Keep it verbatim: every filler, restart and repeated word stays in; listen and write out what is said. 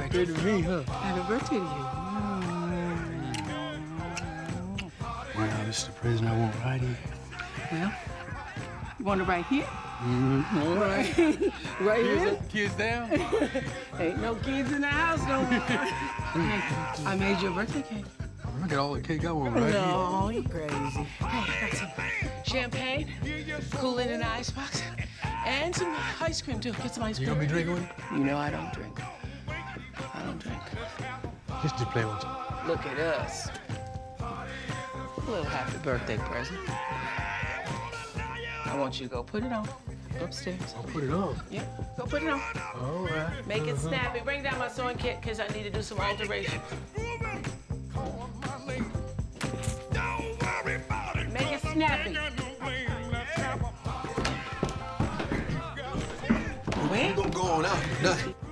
birthday to me, huh? Happy birthday to you. Well, this is the present I want right here. Well, you want it right here? Mm-hmm. All right. Right kids here? Up, kids down? Ain't no kids in the house no more. Hey, I made you a birthday cake. I got all the cake I want right no, here. No, you crazy. Hey, I got some champagne, cool in an icebox, and some ice cream, too. Get some ice cream. You gonna be drinking with it? You know I don't drink. I don't drink. Just to play with you. Look at us. A little happy birthday present. I want you to go put it on upstairs. I'll put it on? Yeah, go put it on. All right. Make it snappy. Bring down my sewing kit, because I need to do some alterations. Make it snappy. We ain't gonna go on out. Nothing.